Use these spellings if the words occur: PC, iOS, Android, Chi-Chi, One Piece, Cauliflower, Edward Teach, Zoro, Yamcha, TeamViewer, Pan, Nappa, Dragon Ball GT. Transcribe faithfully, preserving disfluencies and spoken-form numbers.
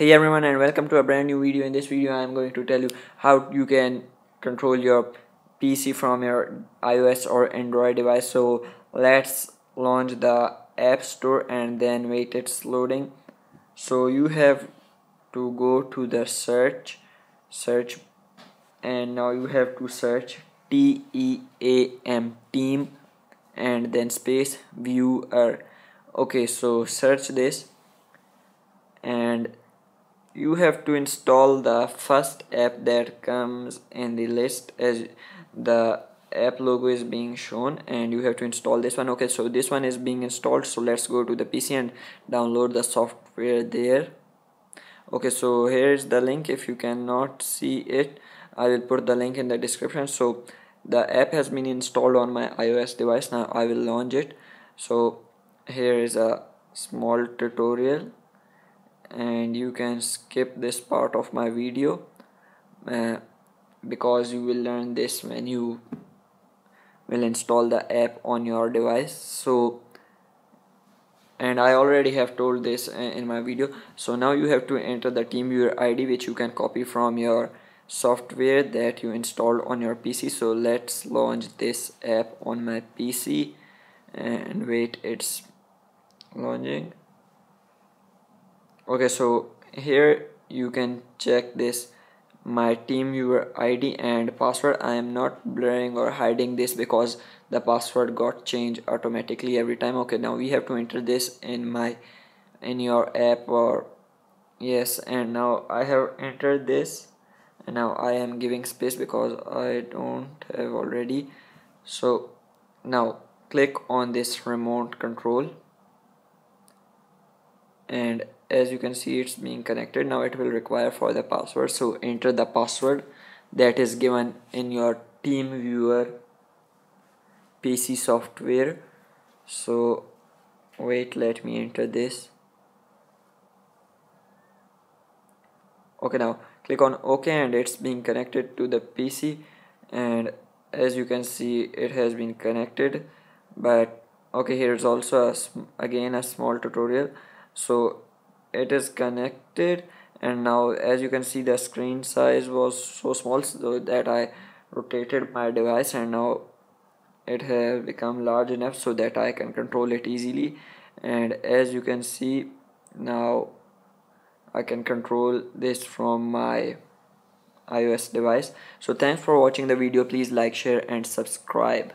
Hey everyone, and welcome to a brand new video. In this video I am going to tell you how you can control your P C from your iOS or Android device. So let's launch the App Store and then wait, it's loading. So you have to go to the search search and now you have to search T E A M team and then space viewer. Okay, so search this and you have to install the first app that comes in the list as the app logo is being shown, and you have to install this one. Okay, so this one is being installed, so let's go to the P C and download the software there. Okay, so here's the link. If you cannot see it, I will put the link in the description. So the app has been installed on my iOS device. Now I will launch it. So here is a small tutorial and you can skip this part of my video uh, because you will learn this when you will install the app on your device. So, and I already have told this in my video. So now you have to enter the TeamViewer I D, which you can copy from your software that you installed on your P C. So let's launch this app on my P C and wait, it's launching. Okay, so here you can check this my TeamViewer I D and password. I am not blurring or hiding this because the password got changed automatically every time. Okay, now we have to enter this in my in your app or yes, and now I have entered this and now I am giving space because I don't have already. So now click on this remote control and as you can see it's being connected. Now it will require for the password, so enter the password that is given in your TeamViewer P C software. So wait, let me enter this. Okay, now click on OK and it's being connected to the P C, and as you can see it has been connected. But okay, here is also a, again a small tutorial. So it is connected and now as you can see the screen size was so small so that I rotated my device and now it has become large enough so that I can control it easily. And as you can see now I can control this from my iOS device. So thanks for watching the video. Please like, share and subscribe.